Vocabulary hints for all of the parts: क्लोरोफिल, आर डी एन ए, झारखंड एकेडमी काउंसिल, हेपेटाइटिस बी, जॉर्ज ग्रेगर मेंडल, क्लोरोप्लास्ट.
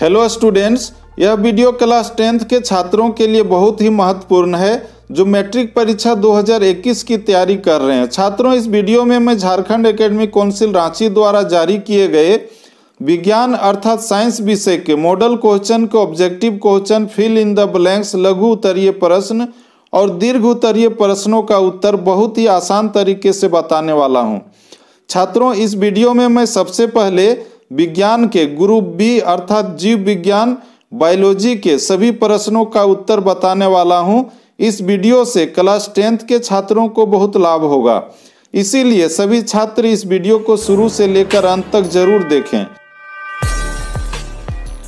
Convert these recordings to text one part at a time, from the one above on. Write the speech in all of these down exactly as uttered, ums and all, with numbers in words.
Hello students, यह video class tenth के छात्रों के लिए बहुत ही महत्वपूर्ण है जो मैट्रिक परीक्षा दो हज़ार इक्कीस की तैयारी कर रहे हैं। छात्रों, इस वीडियो में मैं झारखंड एकेडमी काउंसिल रांची द्वारा जारी किए गए विज्ञान अर्थात साइंस विषय के मॉडल क्वेश्चन के objective question, fill in the blanks, लघु उत्तरीय प्रश्न और दीर्घ उत्तरीय प्रश्नों का उत्तर बहुत ही आसान तरीके से बताने वाला हूँ। छात्रों, इस वीडियो में मैं सबसे पहले विज्ञान के ग्रुप बी अर्थात जीव विज्ञान बायोलॉजी के सभी प्रश्नों का उत्तर बताने वाला हूं। इस वीडियो से क्लास टेंथ के छात्रों को बहुत लाभ होगा, इसीलिए सभी छात्र इस वीडियो को शुरू से लेकर अंत तक जरूर देखें।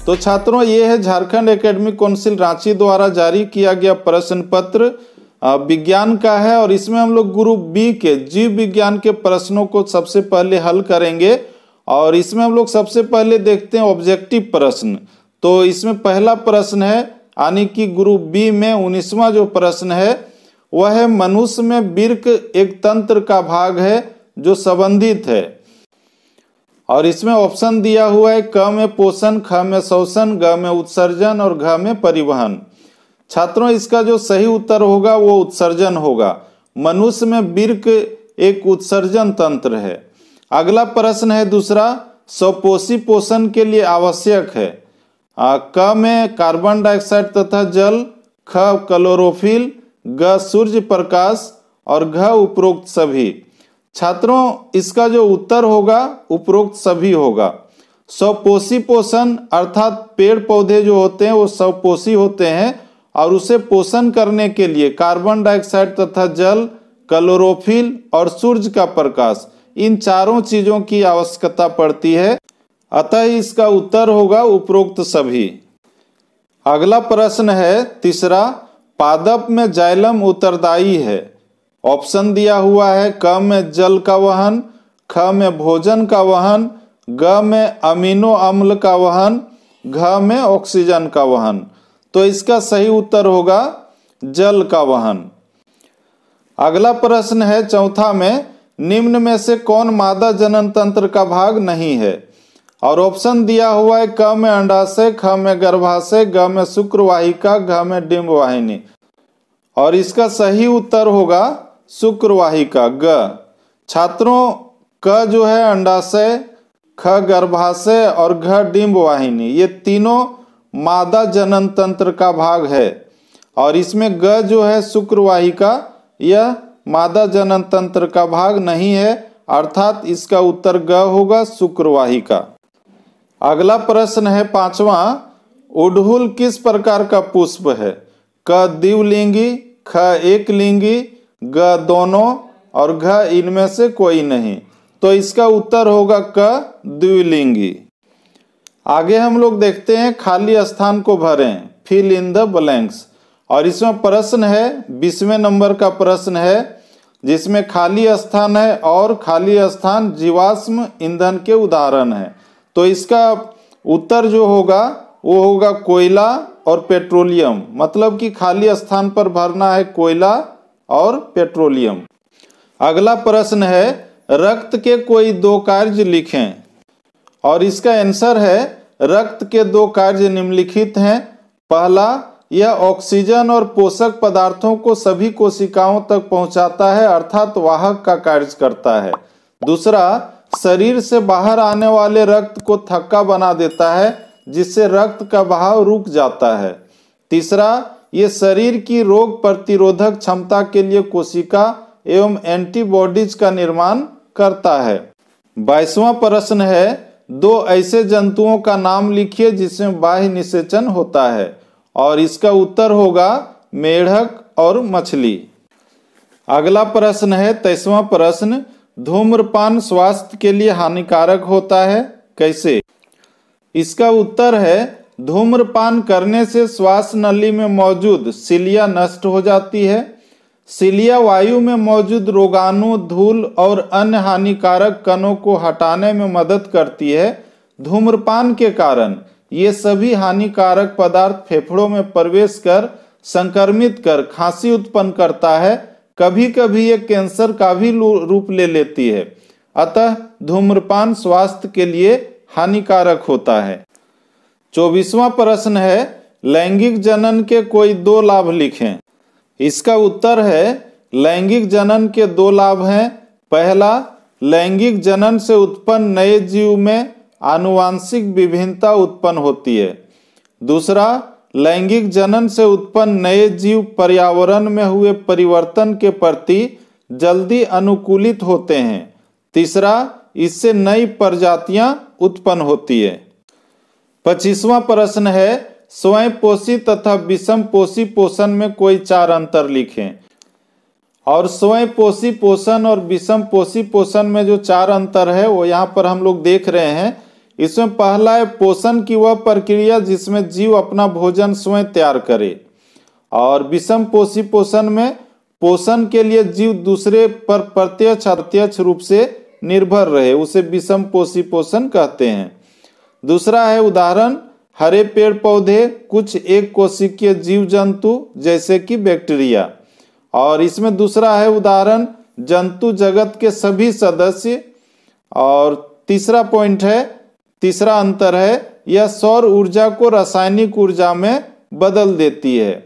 तो छात्रों, ये है झारखंड एकेडमी काउंसिल रांची द्वारा जारी किया गया प्रश्न पत्र विज्ञान का है और इसमें हम लोग ग्रुप बी के जीव विज्ञान के प्रश्नों को सबसे पहले हल करेंगे और इसमें हम लोग सबसे पहले देखते हैं ऑब्जेक्टिव प्रश्न। तो इसमें पहला प्रश्न है यानी कि ग्रुप बी में उन्नीसवां जो प्रश्न है वह है मनुष्य में वृक्क एक तंत्र का भाग है जो संबंधित है और इसमें ऑप्शन दिया हुआ है क में पोषण, ख में शोषण, ग में उत्सर्जन और घ में परिवहन। छात्रों, इसका जो सही उत्तर होगा वो उत्सर्जन होगा। मनुष्य में वृक्क एक उत्सर्जन तंत्र है। अगला प्रश्न है दूसरा, स्वपोषी पोषण के लिए आवश्यक है। क में कार्बन डाइऑक्साइड तथा जल, ख क्लोरोफिल, ग सूर्य प्रकाश और घ उपरोक्त सभी। छात्रों, इसका जो उत्तर होगा उपरोक्त सभी होगा। स्वपोषी पोषण अर्थात पेड़ पौधे जो होते हैं वो स्वपोषी होते हैं और उसे पोषण करने के लिए कार्बन डाइऑक्साइड तथा जल, क्लोरोफिल और सूर्य का प्रकाश, इन चारों चीजों की आवश्यकता पड़ती है, अतः इसका उत्तर होगा उपरोक्त सभी। अगला प्रश्न है तीसरा, पादप में जाइलम उत्तरदायी है। ऑप्शन दिया हुआ है क में जल का वहन, ख में भोजन का वहन, ग में अमीनो अम्ल का वहन, घ में ऑक्सीजन का वहन। तो इसका सही उत्तर होगा जल का वहन। अगला प्रश्न है चौथा में, निम्न में से कौन मादा जनन तंत्र का भाग नहीं है और ऑप्शन दिया हुआ है क में अंडाशय, ख में गर्भाशय, ग में शुक्रवाहिका, घ में डिंबवाहिनी और इसका सही उत्तर होगा शुक्रवाहिका ग। छात्रों, क जो है अंडाशय, ख गर्भाशय और घ डिंबवाहिनी, ये तीनों मादा जनन तंत्र का भाग है और इसमें ग जो है शुक्रवाहिका, यह मादा जनन तंत्र का भाग नहीं है, अर्थात इसका उत्तर ग होगा शुक्रवाहिका। अगला प्रश्न है पांचवा, उड़हुल किस प्रकार का पुष्प है। क द्विलिंगी, ख एकलिंगी, ग दोनों और घ इनमें से कोई नहीं। तो इसका उत्तर होगा क द्विलिंगी। आगे हम लोग देखते हैं खाली स्थान को भरें, फिल इन द ब्लैंक्स और इसमें प्रश्न है बीसवें नंबर का प्रश्न है जिसमें खाली स्थान है और खाली स्थान जीवाश्म ईंधन के उदाहरण है। तो इसका उत्तर जो होगा वो होगा कोयला और पेट्रोलियम, मतलब कि खाली स्थान पर भरना है कोयला और पेट्रोलियम। अगला प्रश्न है रक्त के कोई दो कार्य लिखें और इसका आंसर है रक्त के दो कार्य निम्नलिखित हैं। पहला, यह ऑक्सीजन और पोषक पदार्थों को सभी कोशिकाओं तक पहुंचाता है अर्थात वाहक का कार्य करता है। दूसरा, शरीर से बाहर आने वाले रक्त को थक्का बना देता है जिससे रक्त का बहाव रुक जाता है। तीसरा, ये शरीर की रोग प्रतिरोधक क्षमता के लिए कोशिका एवं एंटीबॉडीज का निर्माण करता है। बाईसवां प्रश्न है, दो ऐसे जंतुओं का नाम लिखिए जिसमें बाह्य निषेचन होता है और इसका उत्तर होगा मेढक और मछली। अगला प्रश्न है तेईसवां प्रश्न, धूम्रपान स्वास्थ्य के लिए हानिकारक होता है कैसे। इसका उत्तर है धूम्रपान करने से श्वास नली में मौजूद सिलिया नष्ट हो जाती है। सिलिया वायु में मौजूद रोगाणु, धूल और अन्य हानिकारक कणों को हटाने में मदद करती है। धूम्रपान के कारण ये सभी हानिकारक पदार्थ फेफड़ों में प्रवेश कर संक्रमित कर खांसी उत्पन्न करता है। कभी कभी ये कैंसर का भी रूप ले लेती है, अतः धूम्रपान स्वास्थ्य के लिए हानिकारक होता है। चौबीसवां प्रश्न है, लैंगिक जनन के कोई दो लाभ लिखें। इसका उत्तर है, लैंगिक जनन के दो लाभ हैं। पहला, लैंगिक जनन से उत्पन्न नए जीव में आनुवांशिक विभिन्नता उत्पन्न होती है। दूसरा, लैंगिक जनन से उत्पन्न नए जीव पर्यावरण में हुए परिवर्तन के प्रति जल्दी अनुकूलित होते हैं। तीसरा, इससे नई प्रजातियां उत्पन्न होती है। पच्चीसवां प्रश्न है, स्वयं पोषी तथा विषम पोषी पोषण में कोई चार अंतर लिखें। और स्वयं पोषी पोषण और विषम पोषी पोषण में जो चार अंतर है वो यहाँ पर हम लोग देख रहे हैं। इसमें पहला है, पोषण की वह प्रक्रिया जिसमें जीव अपना भोजन स्वयं तैयार करे। और विषम पोषी पोषण में पोषण के लिए जीव दूसरे पर प्रत्यक्ष अप्रत्यक्ष रूप से निर्भर रहे, उसे विषम पोषी पोषण कहते हैं। दूसरा है उदाहरण, हरे पेड़ पौधे, कुछ एक कोशिकीय जीव जंतु जैसे कि बैक्टीरिया। और इसमें दूसरा है उदाहरण, जंतु जगत के सभी सदस्य। और तीसरा पॉइंट है, तीसरा अंतर है, यह सौर ऊर्जा को रासायनिक ऊर्जा में बदल देती है।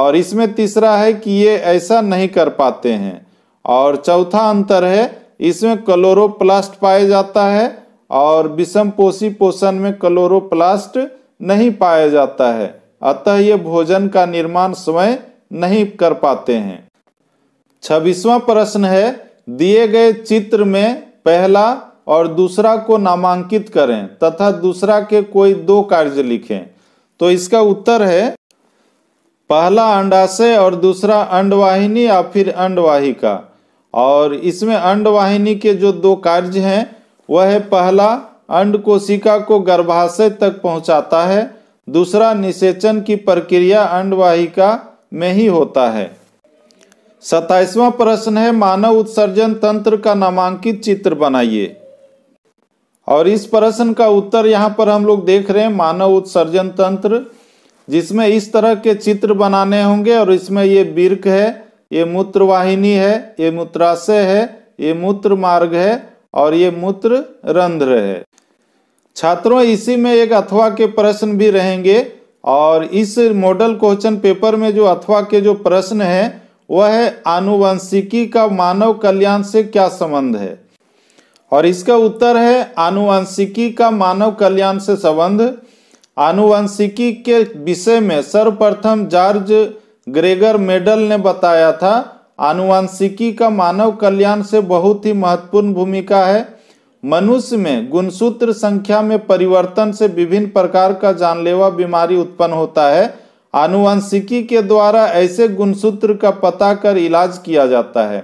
और इसमें तीसरा है कि ये ऐसा नहीं कर पाते हैं। और चौथा अंतर है, इसमें क्लोरोप्लास्ट पाया जाता है और विषमपोषी पोषण में क्लोरोप्लास्ट नहीं पाया जाता है, अतः ये भोजन का निर्माण स्वयं नहीं कर पाते हैं। छब्बीसवां प्रश्न है, दिए गए चित्र में पहला और दूसरा को नामांकित करें तथा दूसरा के कोई दो कार्य लिखें। तो इसका उत्तर है, पहला अंडाशय और दूसरा अंडवाहिनी या फिर अंडवाहिका। और इसमें अंडवाहिनी के जो दो कार्य हैं वह है, पहला अंड कोशिका को गर्भाशय तक पहुंचाता है, दूसरा निषेचन की प्रक्रिया अंडवाहिका में ही होता है। सत्ताईसवां प्रश्न है, मानव उत्सर्जन तंत्र का नामांकित चित्र बनाइए। और इस प्रश्न का उत्तर यहाँ पर हम लोग देख रहे हैं, मानव उत्सर्जन तंत्र, जिसमें इस तरह के चित्र बनाने होंगे। और इसमें ये वृक्क है, ये मूत्रवाहिनी है, ये मूत्राशय है, ये मूत्र मार्ग है और ये मूत्र रंध्र है। छात्रों, इसी में एक अथवा के प्रश्न भी रहेंगे। और इस मॉडल क्वेश्चन पेपर में जो अथवा के जो प्रश्न है वह है, आनुवंशिकी का मानव कल्याण से क्या संबंध है। और इसका उत्तर है, आनुवंशिकी का मानव कल्याण से संबंध। आनुवंशिकी के विषय में सर्वप्रथम जॉर्ज ग्रेगर मेंडल ने बताया था, आनुवंशिकी का मानव कल्याण से बहुत ही महत्वपूर्ण भूमिका है। मनुष्य में गुणसूत्र संख्या में परिवर्तन से विभिन्न प्रकार का जानलेवा बीमारी उत्पन्न होता है। आनुवंशिकी के द्वारा ऐसे गुणसूत्र का पता कर इलाज किया जाता है।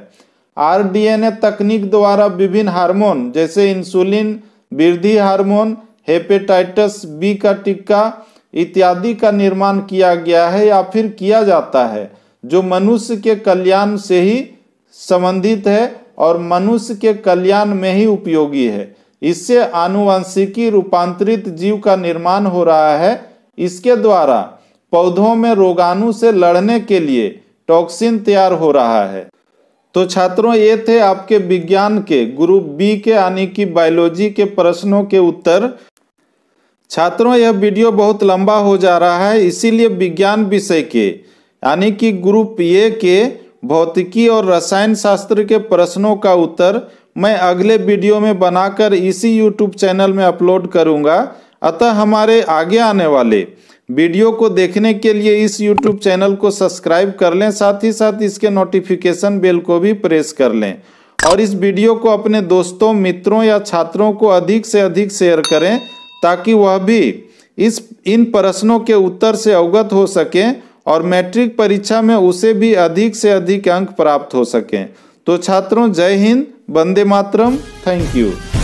आर डी एन ए तकनीक द्वारा विभिन्न हार्मोन जैसे इंसुलिन, वृद्धि हार्मोन, हेपेटाइटिस बी का टीका इत्यादि का निर्माण किया गया है या फिर किया जाता है, जो मनुष्य के कल्याण से ही संबंधित है और मनुष्य के कल्याण में ही उपयोगी है। इससे आनुवंशिकी रूपांतरित जीव का निर्माण हो रहा है। इसके द्वारा पौधों में रोगाणु से लड़ने के लिए टॉक्सिन तैयार हो रहा है। तो छात्रों, ये थे आपके विज्ञान के ग्रुप बी के यानी कि बायोलॉजी के प्रश्नों के उत्तर। छात्रों, यह वीडियो बहुत लंबा हो जा रहा है, इसीलिए विज्ञान विषय के यानी कि ग्रुप ए के भौतिकी और रसायन शास्त्र के प्रश्नों का उत्तर मैं अगले वीडियो में बनाकर इसी यूट्यूब चैनल में अपलोड करूंगा। अतः हमारे आगे आने वाले वीडियो को देखने के लिए इस यूट्यूब चैनल को सब्सक्राइब कर लें, साथ ही साथ इसके नोटिफिकेशन बेल को भी प्रेस कर लें। और इस वीडियो को अपने दोस्तों, मित्रों या छात्रों को अधिक से अधिक शेयर करें, ताकि वह भी इस इन प्रश्नों के उत्तर से अवगत हो सकें और मैट्रिक परीक्षा में उसे भी अधिक से अधिक अंक प्राप्त हो सकें। तो छात्रों, जय हिंद, वंदे मातरम, थैंक यू।